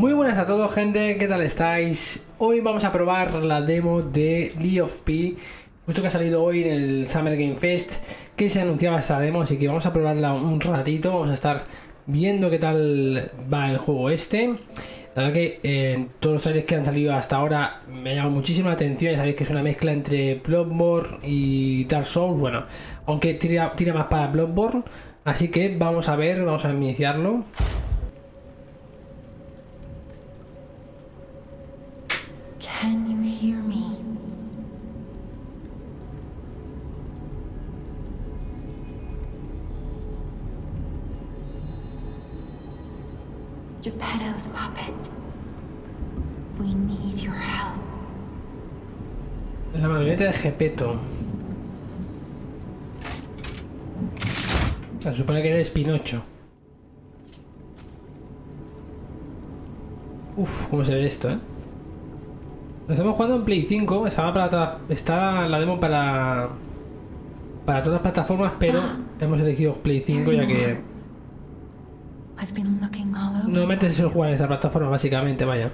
Muy buenas a todos, gente, ¿qué tal estáis? Hoy vamos a probar la demo de Lies of P, justo que ha salido hoy en el Summer Game Fest, que se anunciaba esta demo, así que vamos a probarla un ratito, vamos a estar viendo qué tal va el juego este. La verdad que todos los trailers que han salido hasta ahora me ha llamado muchísimo la atención. Ya sabéis que es una mezcla entre Bloodborne y Dark Souls, bueno, aunque tira más para Bloodborne, así que vamos a ver, vamos a iniciarlo. Gepetto's puppet. We need your help. La marioneta de Gepeto. Se supone que eres Pinocho. Uf, cómo se ve esto, Nos estamos jugando en Play 5. Está la demo para todas las plataformas, pero hemos elegido Play 5 ya que normalmente se suele jugar en esa plataforma, básicamente, vaya.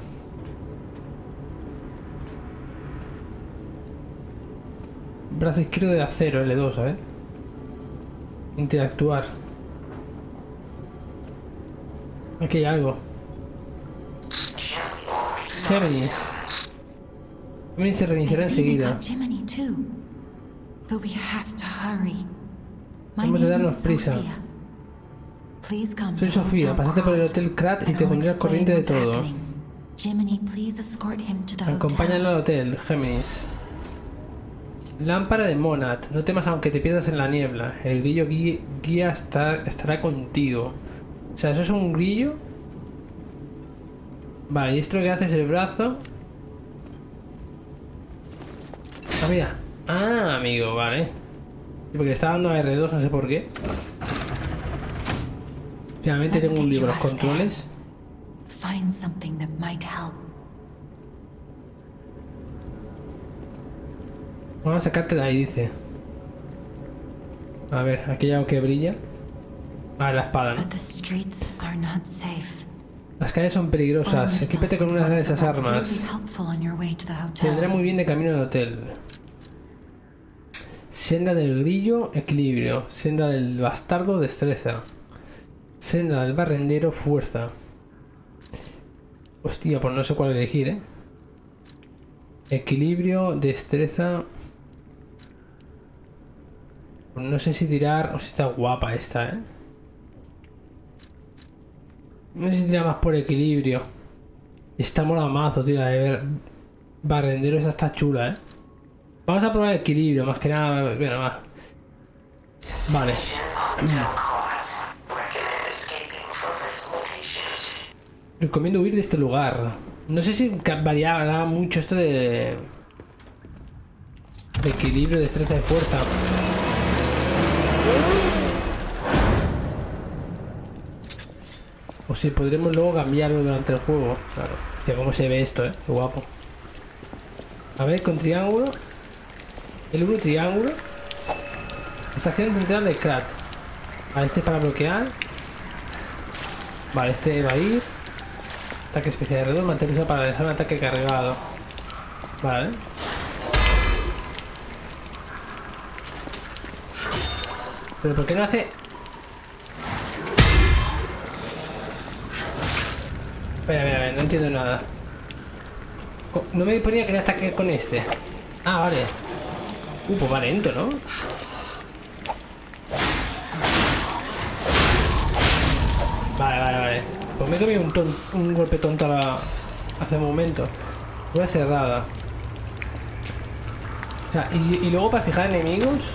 Brazo izquierdo de acero, L2, ¿sabes? Interactuar. Aquí hay algo. Géminis. Géminis se reiniciará enseguida. Vamos a darnos prisa. Soy Sofía, pasate por el Hotel Krat y te pondré al corriente de todo. Acompáñalo al hotel, Géminis. Lámpara de Monad, no temas aunque te pierdas en la niebla. El grillo guía estará contigo. O sea, ¿eso es un grillo? Vale, y esto lo que hace es el brazo. Ah, mira. Ah, amigo, vale. Porque le está dando a R2, no sé por qué. Finalmente tengo un libro, los controles. Vamos a sacarte de ahí, dice. A ver, aquí hay algo que brilla. Ah, la espada, ¿no? Las calles son peligrosas. Equípate con una de esas armas. Te vendrá muy bien de camino al hotel. Senda del grillo, equilibrio. Senda del bastardo, destreza. Senda del barrendero, fuerza. Hostia, pues no sé cuál elegir, Equilibrio, destreza. Pues no sé si tirar. O si está guapa esta, No sé si tirar más por equilibrio. Está mola mazo, tío. La de barrendero esa está chula, Vamos a probar equilibrio, más que nada. Bueno, va. Vale. Recomiendo huir de este lugar. No sé si variará mucho esto de equilibrio, destreza y fuerza. O si podremos luego cambiarlo durante el juego. Claro. Hostia, cómo se ve esto, Qué guapo. A ver, con triángulo. El 1 triángulo. Estación central de Krat. Vale, este es para bloquear. Vale, este va a ir. Ataque especial de redondo, mantenerse para realizar un ataque cargado. Vale. Pero ¿por qué no hace? Espera, espera, no entiendo nada. No me disponía que ataque con este. Ah, vale. Pues va lento, ¿no? Vale, vale, vale. Pues me he comido un golpe tonto hace un momento. Una cerrada. O sea, y luego para fijar enemigos.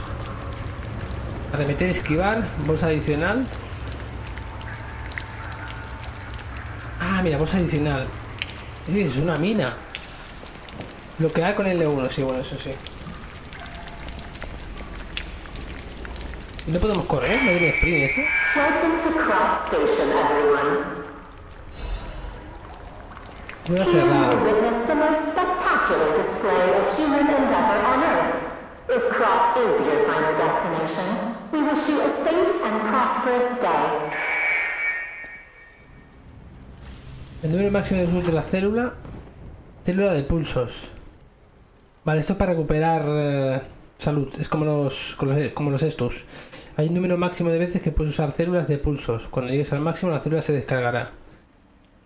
Arremeter, esquivar. Bolsa adicional. Ah, mira, bolsa adicional. Es una mina. Bloquear con L1, sí, bueno, eso sí. ¿No podemos correr? ¿No tiene sprint eso? Welcome to Krat Station, everyone. Here you witness the most spectacular display of human endeavor on Earth. If Krat is your final destination, we wish you a safe and prosperous day. El número máximo de uso de la célula. Célula de pulsos. Vale, esto es para recuperar salud. Es como los estos. Hay un número máximo de veces que puedes usar células de pulsos. Cuando llegues al máximo, la célula se descargará.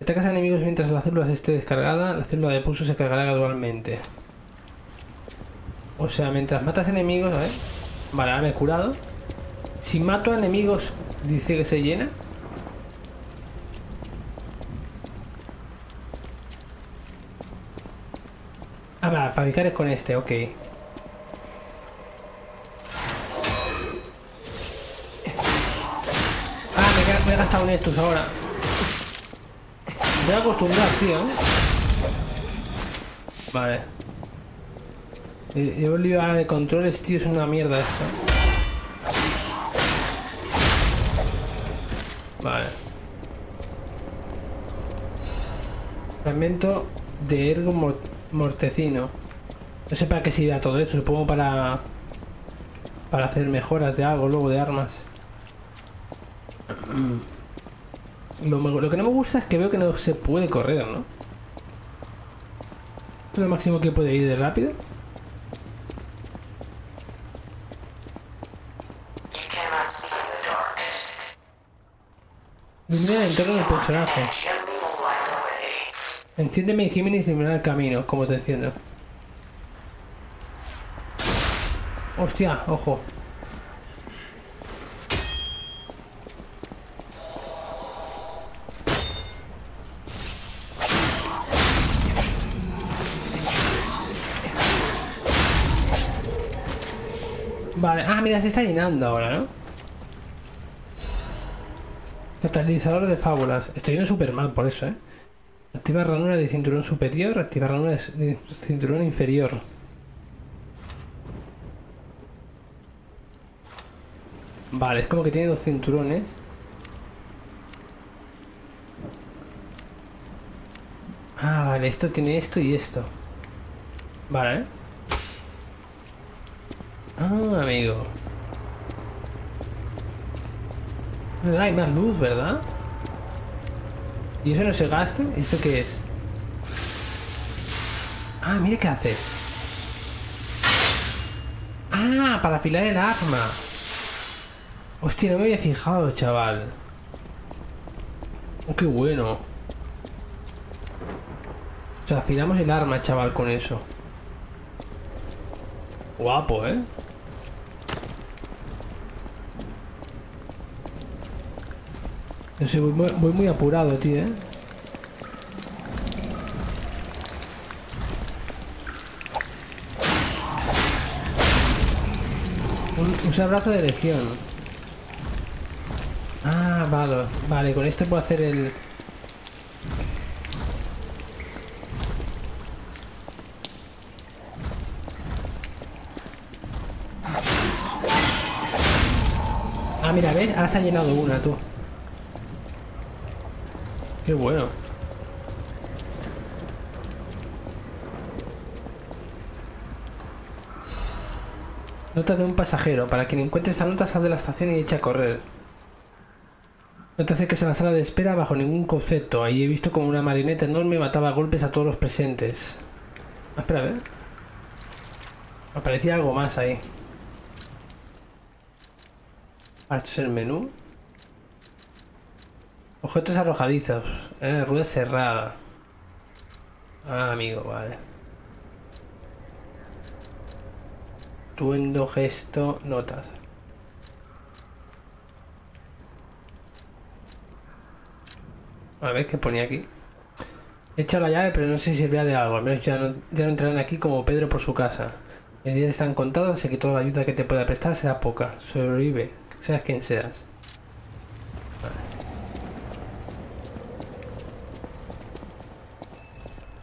Atacas a enemigos mientras la célula esté descargada. La célula de pulsos se cargará gradualmente. O sea, mientras matas enemigos... A ver. Vale, ahora me he curado. Si mato a enemigos, dice que se llena. Ah, vale, fabricar es con este, ok. Ah, me he gastado un estus ahora. Me voy a acostumbrar, tío. Vale. Llevo un lío ahora de controles, tío. Es una mierda esto. Vale. Fragmento de ergo mortecino. No sé para qué sirve todo esto. Supongo para hacer mejoras de algo, luego de armas. Lo que no me gusta es que veo que no se puede correr, ¿no? ¿Esto es lo máximo que puede ir de rápido? Ilumina el entorno del personaje. Enciéndeme el Géminis y ilumina el camino, como te enciendo. Hostia, ojo. Vale, ah, mira, se está llenando ahora, ¿no? Catalizador de fábulas. Estoy yendo súper mal por eso, ¿eh? Activa ranura de cinturón superior, activa ranura de cinturón inferior. Vale, es como que tiene dos cinturones. Ah, vale, esto tiene esto y esto. Vale, ¿eh? Ah, amigo. Hay más luz, ¿verdad? ¿Y eso no se gasta? ¿Esto qué es? Ah, mira qué hace. Ah, para afilar el arma. Hostia, no me había fijado, chaval. Oh, qué bueno. O sea, afilamos el arma, chaval, con eso. Guapo, ¿eh? No sé, voy muy apurado, tío, ¿eh? Un abrazo de legión. Ah, vale. Vale, con esto puedo hacer el... Ah, mira, ¿ves? Ahora se ha llenado una, tú. Qué bueno. Nota de un pasajero. Para quien encuentre esta nota, sal de la estación y echa a correr. No te acerques a la sala de espera bajo ningún concepto. Ahí he visto como una marioneta enorme mataba a golpes a todos los presentes. Ah, espera, a ver. Aparecía algo más ahí. Ah, esto es el menú. Objetos arrojadizos. Rueda cerrada. Ah, amigo, vale. Tuendo, gesto, notas. A ver, ¿qué ponía aquí? He echado la llave, pero no sé si servía de algo. Al menos ya no entrarán aquí como Pedro por su casa. Los días están contados, así que toda la ayuda que te pueda prestar será poca. Sobrevive, seas quien seas.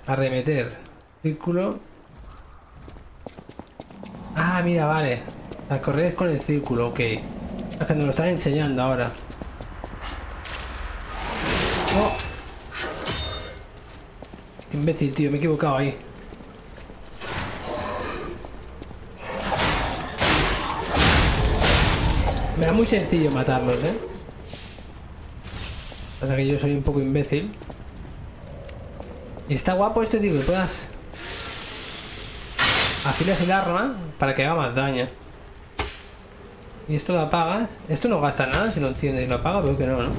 Arremeter. Círculo. Ah, mira, vale. La correr es con el círculo, ok. Es que nos lo están enseñando ahora. Oh. Imbécil, tío, me he equivocado ahí. Me da muy sencillo matarlos, ¿eh? Pasa que yo soy un poco imbécil. Está guapo esto, tío, que puedas afilas el arma para que haga más daño. Y esto lo apagas. Esto no gasta nada si lo enciendes y lo apagas, pero que no, ¿no?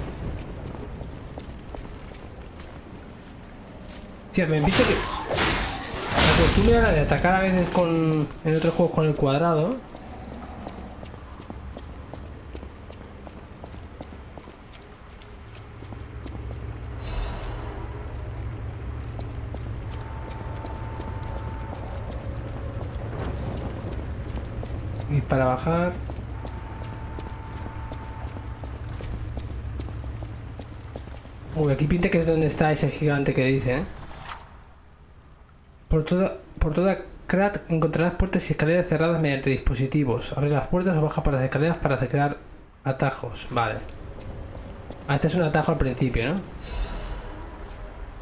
Tío, me han visto que la costumbre era de atacar a veces con, en otros juegos, con el cuadrado. Y para bajar... Uy, aquí pinta que es donde está ese gigante que dice, ¿eh? Por toda Krat encontrarás puertas y escaleras cerradas mediante dispositivos. Abre las puertas o baja para las escaleras para crear atajos. Vale. Ah, este es un atajo al principio, ¿no?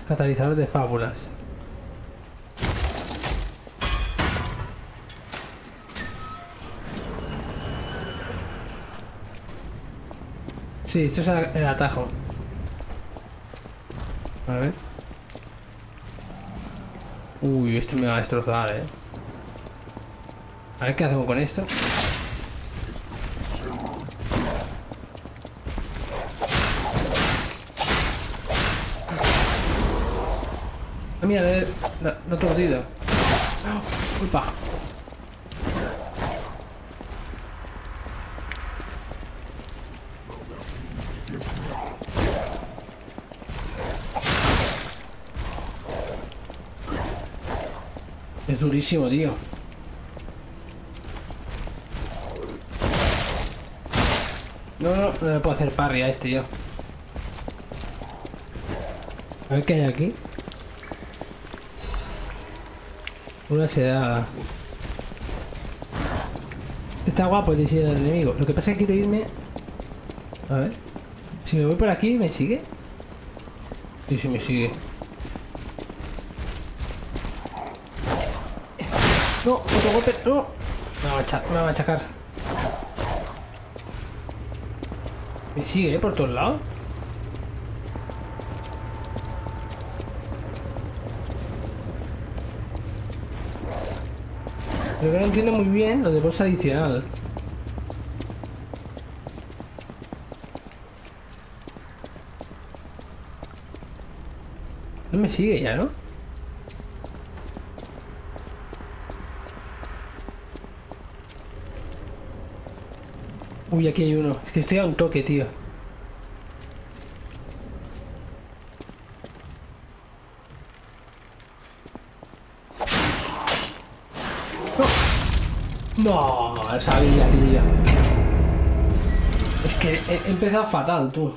Catalizador de fábulas. Sí, esto es el atajo. A ver. Uy, esto me va a destrozar, eh. A ver qué hacemos con esto. Ah, mira, lo he torcido. Upa. Es durísimo, tío. No le puedo hacer parry a este yo. A ver qué hay aquí. Una sedada. Está guapo el diseño del enemigo. Lo que pasa es que quiero irme. A ver. Si me voy por aquí, ¿me sigue? Sí, sí me sigue. No, otro golpe, no. Me va a machacar. Me sigue, ¿eh? Por todos lados. Pero no entiendo muy bien lo de boss adicional. No me sigue ya, ¿no? Uy, aquí hay uno. Es que estoy a un toque, tío. ¡No! No, lo sabía, tío. Es que he empezado fatal, tú.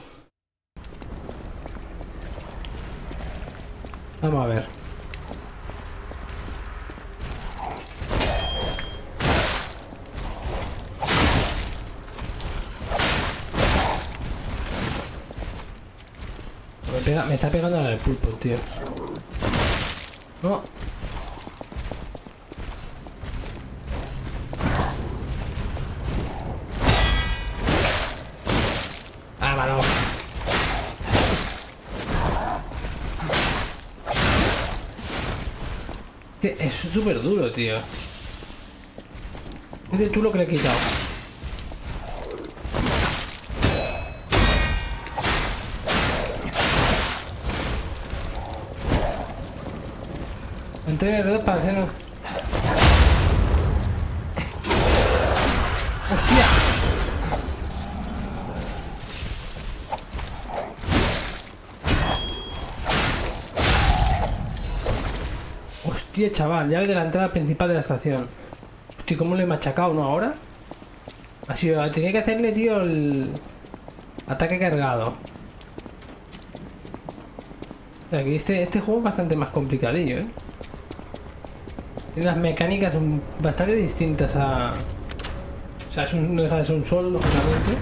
Vamos a ver. Me está pegando en el pulpo, tío. No. Ah, mano. Es súper duro, tío. Es de tú lo que le he quitado. Para hacerlo. ¡Hostia! Hostia, chaval, llave de la entrada principal de la estación. Hostia, ¿cómo le he machacado, no? Ahora. Así, tenía que hacerle, tío, el ataque cargado. O sea, que este juego es bastante más complicadillo, ¿eh? Tiene las mecánicas son bastante distintas a... O sea, no deja de ser un sol, lógicamente.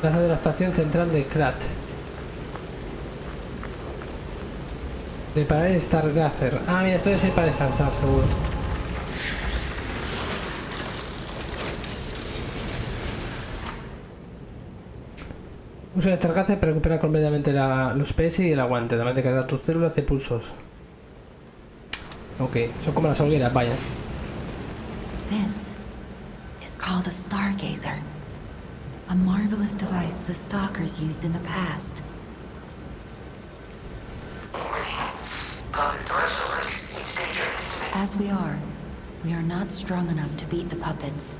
Plaza de la estación central de Krat. Reparar el Stargazer. Ah, mira, esto debe ser para descansar, seguro. Usa el Stargazer para recuperar completamente los PS y el aguante. También te carga tus células de pulsos. Ok, son como las hogueras, vaya. This is called a Stargazer. A marvelous device the stalkers used in the past. As we are not strong enough to beat the puppets.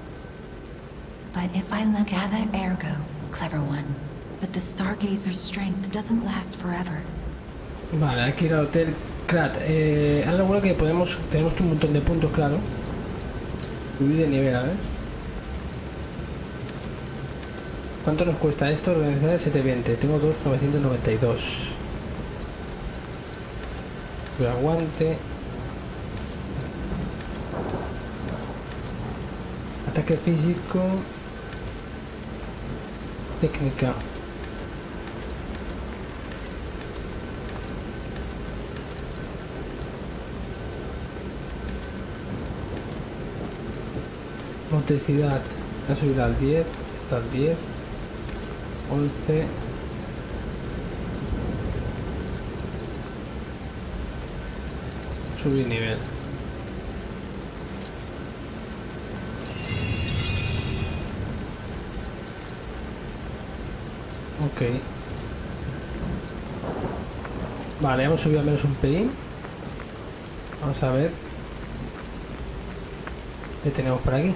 But if I gather ergo, clever one. But the Stargazer's strength doesn't last forever. Vale, aquí el Hotel Krat. Ahora lo bueno que podemos, tenemos un montón de puntos, claro. Subir de nivel, a ver. ¿Cuánto nos cuesta esto? Organizar el 720. Tengo 2,992. Pero aguante. Ataque físico. Técnica. Motricidad. Voy a subir al 10. Está al 10. 11. Subir nivel. Ok. Vale, hemos subido al menos un pelín. Vamos a ver. ¿Qué tenemos por aquí?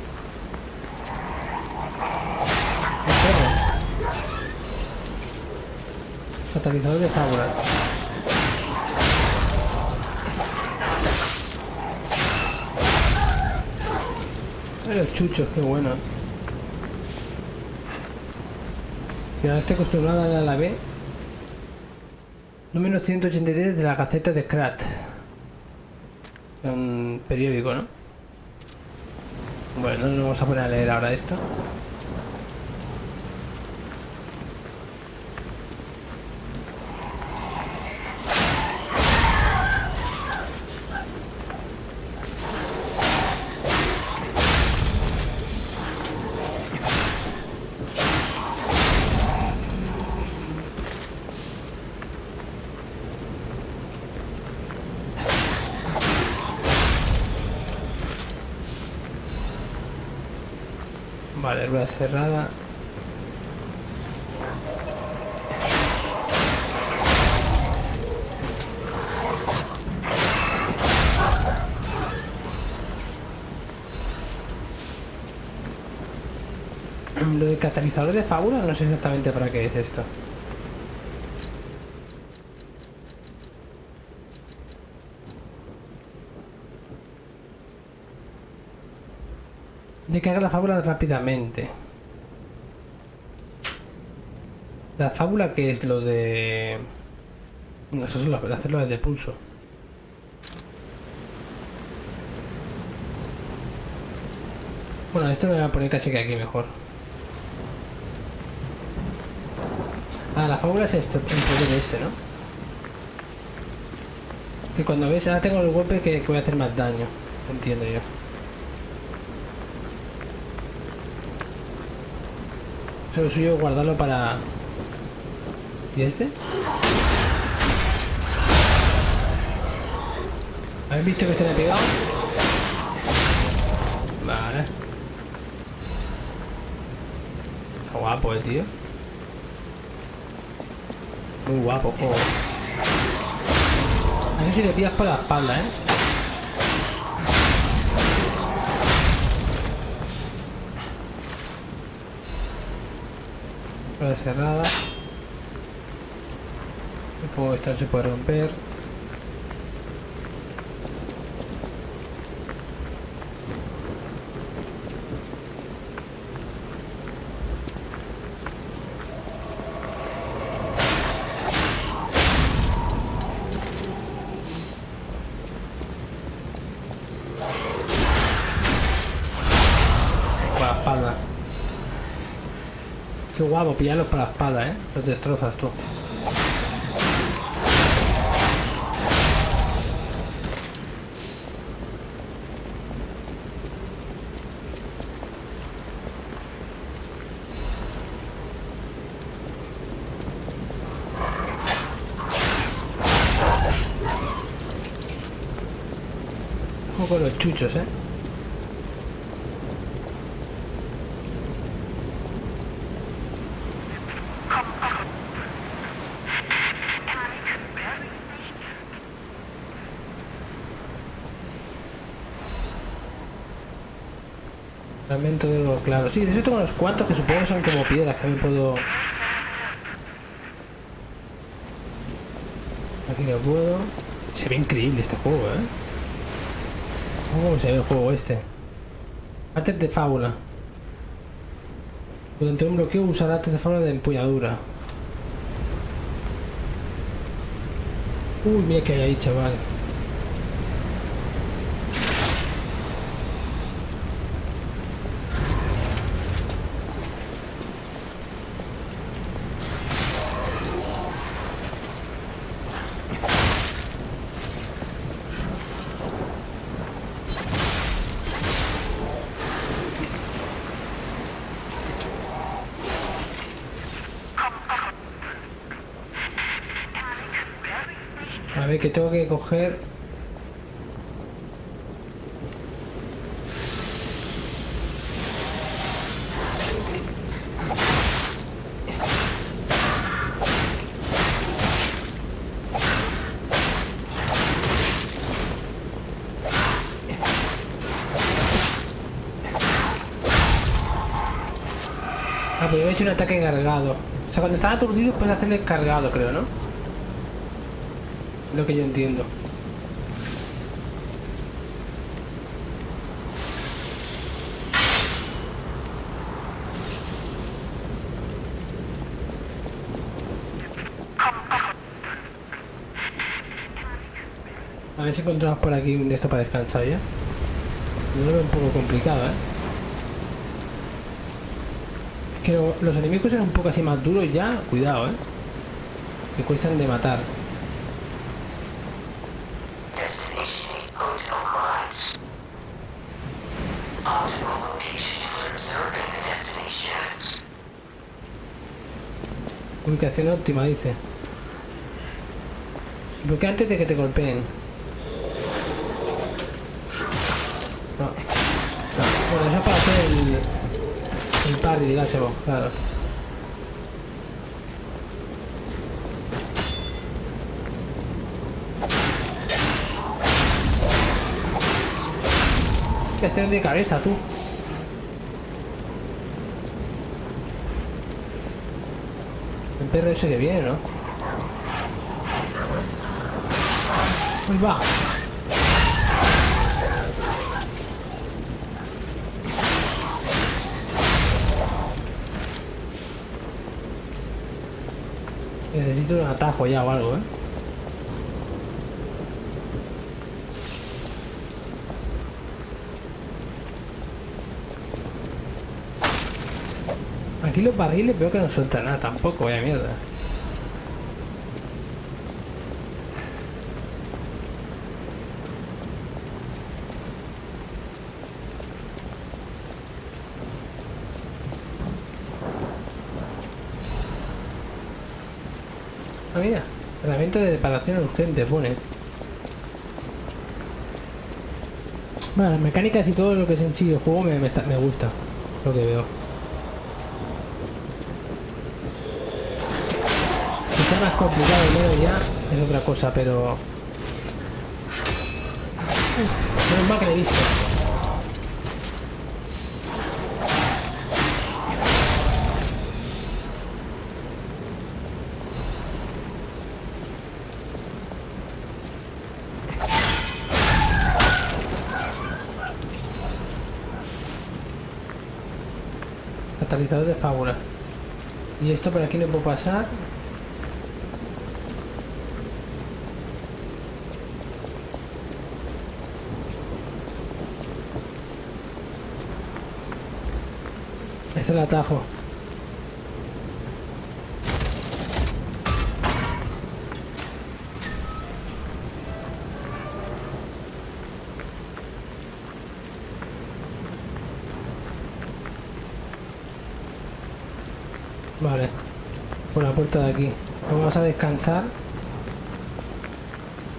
Catalizador de fábula. Los chuchos, qué bueno. Que ahora estoy acostumbrada a la B. Número 183 de la Gaceta de Krat. Un periódico, ¿no? Bueno, no nos vamos a poner a leer ahora esto. Vale, rueda cerrada. Lo de catalizador de fábula no sé exactamente para qué es esto. De que haga la fábula rápidamente. La fábula que es lo de... No, eso es lo de hacerlo desde pulso. Bueno, esto me voy a poner casi que aquí mejor. Ah, la fábula es esto, el poder este, ¿no? Que cuando ves, ahora tengo el golpe que voy a hacer más daño, entiendo yo. Lo suyo es guardarlo para... ¿Y este? ¿Habéis visto que este le ha pegado? Vale. Está guapo el tío. Muy guapo, juego. A ver si le pillas por la espalda, ¿eh? Cerrada. Supongo que esta no se puede romper. Con la espalda. Qué guapo, pillarlos para la espada, ¿eh? Los destrozas tú. poco los chuchos, ¿eh? Fragmento de oro, claro. Sí, de eso tengo unos cuantos que supongo que son como piedras que me puedo... Aquí lo puedo... Se ve increíble este juego, ¿eh? Oh, se ve el juego este. Artes de fábula. Durante un bloqueo usar artes de fábula de empuñadura. Uy, mira que hay ahí, chaval. A ver, que tengo que coger. Ah, pero yo he hecho un ataque cargado. O sea, cuando estaba aturdido puedes hacerle cargado, creo, ¿no? Lo que yo entiendo. A ver si encontramos por aquí un de esto para descansar ya. Yo lo veo un poco complicado, ¿eh? Es que los enemigos son un poco así más duros ya. Cuidado, ¿eh? Que cuestan de matar. Ubicación óptima, dice. Bloquea antes de que te golpeen. No. No. Bueno, eso es para hacer el parry, digáselo, claro. Este es de cabeza, tú. Perro ese que viene, ¿no? Pues va. Necesito un atajo ya o algo, ¿eh? Aquí los barriles veo que no sueltan nada tampoco, vaya mierda. Ah, mira, herramienta de reparación urgente, pone. Bueno, las mecánicas y todo lo que es en sí el juego me gusta, lo que veo. Más complicado luego ya es otra cosa, pero menos mal que le he visto. Catalizador de fábula. Y esto por aquí no puedo pasar. Es el atajo. Vale, por la puerta de aquí. Vamos a descansar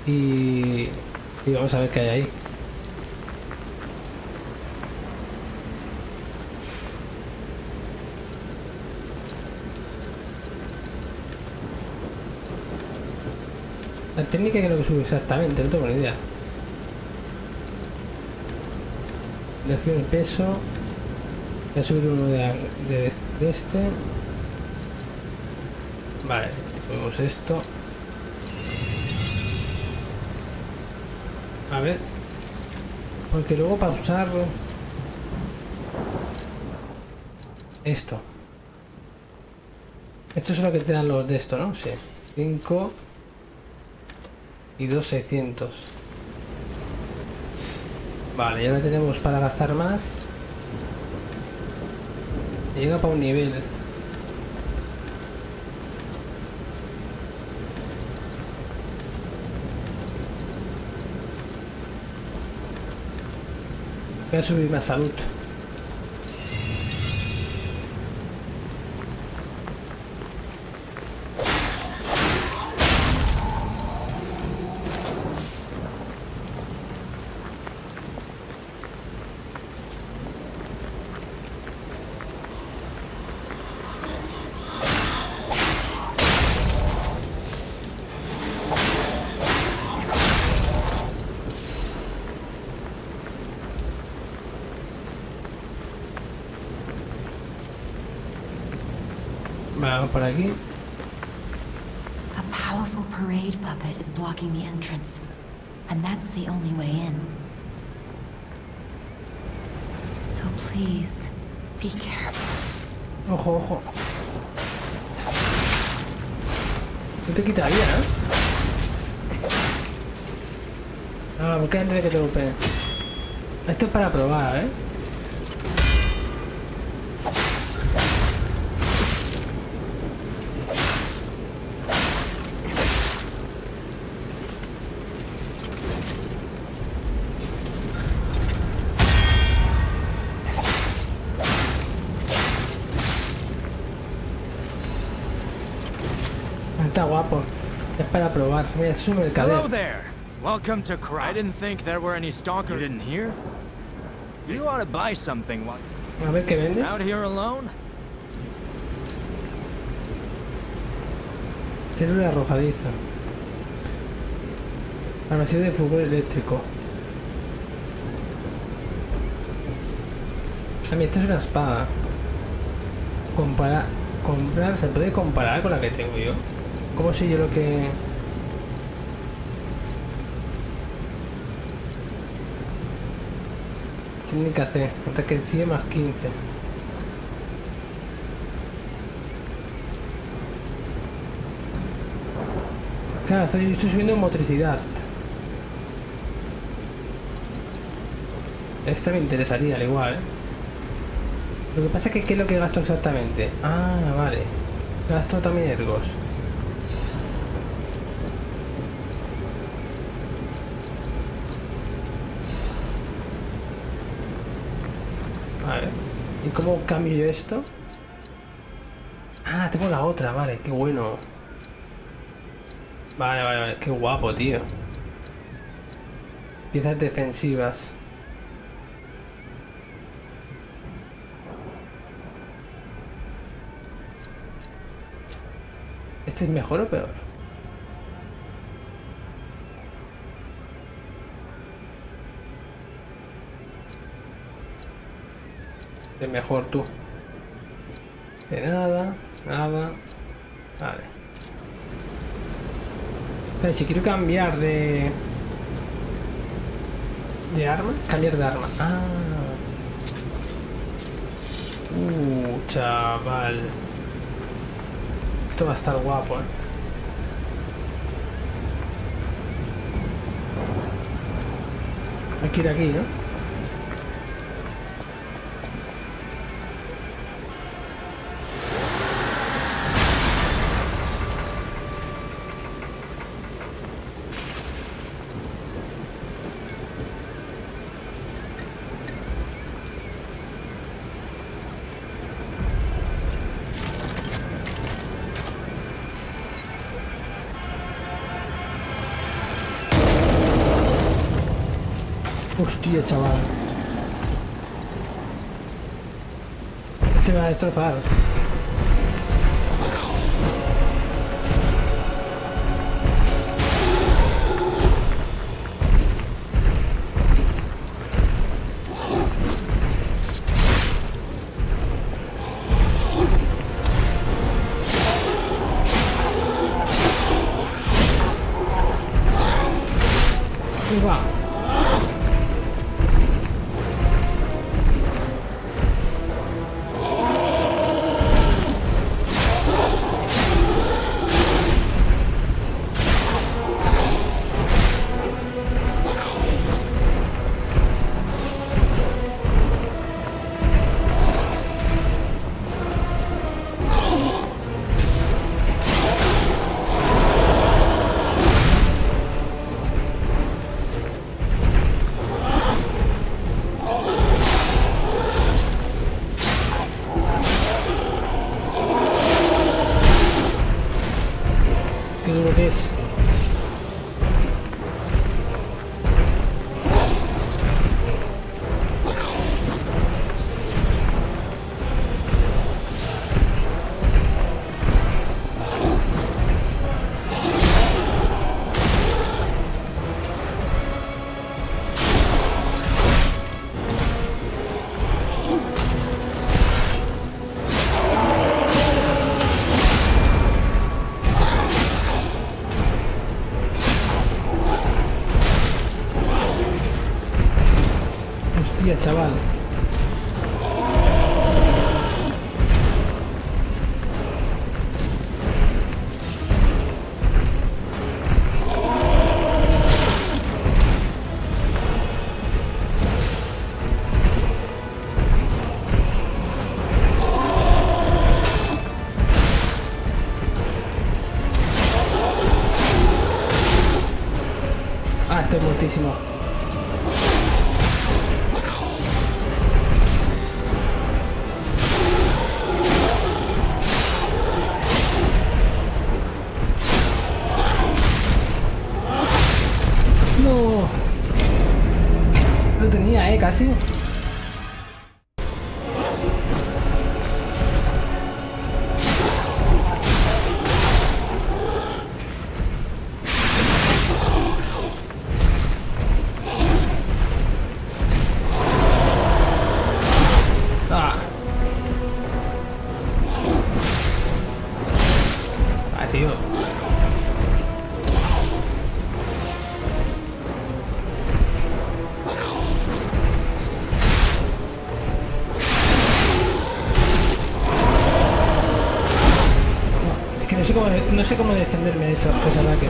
y vamos a ver qué hay ahí. La técnica creo que sube exactamente, no tengo ni idea. Dejo el peso. Voy a subir uno de este. Vale, subimos esto. A ver. Porque luego para usarlo... Esto. Esto es lo que te dan los de esto, ¿no? Sí. 5 y 2, 600. Vale, ya no tenemos para gastar más. Llega para un nivel. Voy a subir más salud. Por aquí. A powerful parade puppet is blocking the entrance, and that's the only way in. So please, be careful. Ojo, ojo. No te quitaría, ¿eh? Ah, porque antes de que te golpee. Esto es para probar, ¿eh? Hello there. Welcome to Krat. I didn't think there were any stalkers. You didn't hear? You ought to buy something. What? Out here alone? Célula arrojadiza. Armazón de fútbol eléctrico. A mí esto es una espada. Comprar se puede comparar con la que tengo yo. ¿Cómo sé yo lo que...? Técnica C, ataque 100 más 15. Claro, estoy subiendo motricidad. Esta me interesaría al igual, ¿eh? Lo que pasa es que ¿qué es lo que gasto exactamente? Ah, vale. Gasto también ergos. ¿Y cómo cambio yo esto? Ah, tengo la otra, vale, qué bueno. Vale, vale, vale, qué guapo, tío. Piezas defensivas. ¿Este es mejor o peor? De mejor tú. De nada, nada. Vale. Pero si quiero cambiar de... ¿De arma? Cambiar de arma. Ah. Chaval. Esto va a estar guapo, ¿eh? Hay que ir aquí, ¿no? Hostia, chaval. Este me va a destrozar. curva. Chaval, estoy muertísimo. Casi. No sé cómo defenderme de esos ataques.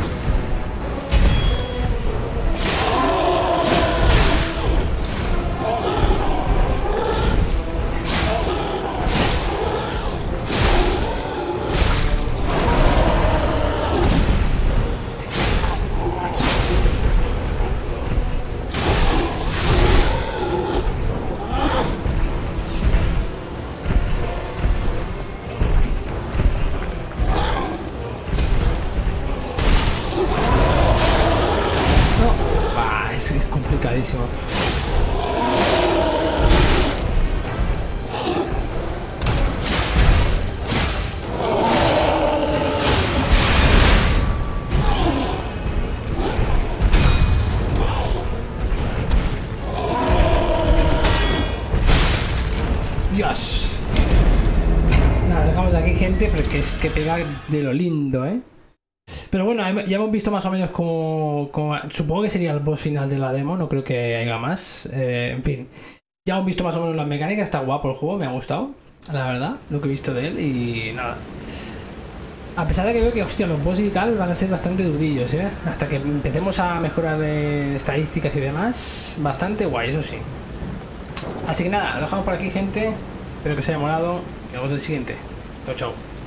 Dios. Nada, dejamos aquí, gente, pero es que pega de lo lindo, ¿eh? Pero bueno, ya hemos visto más o menos como supongo que sería el boss final de la demo, no creo que haya más. En fin, ya hemos visto más o menos las mecánicas, está guapo el juego, me ha gustado, la verdad, lo que he visto de él y nada. A pesar de que veo que, hostia, los boss y tal van a ser bastante durillos, ¿eh? Hasta que empecemos a mejorar estadísticas y demás, bastante guay, eso sí. Así que nada, lo dejamos por aquí, gente. Espero que os haya molado. Nos vemos en el siguiente. Chao, chao.